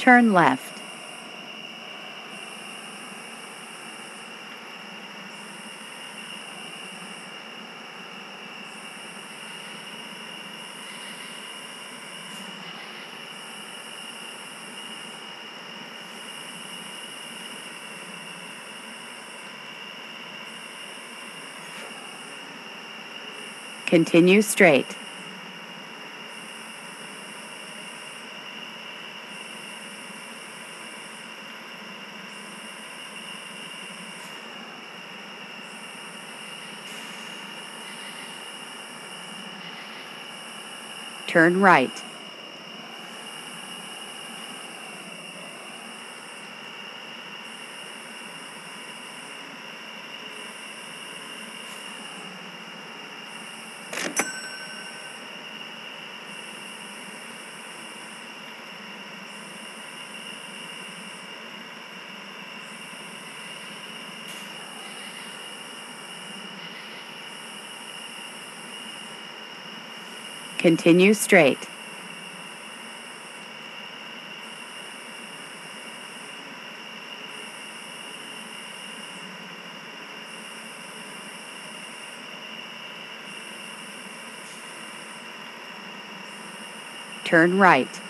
Turn left. Continue straight. Turn right. Continue straight. Turn right.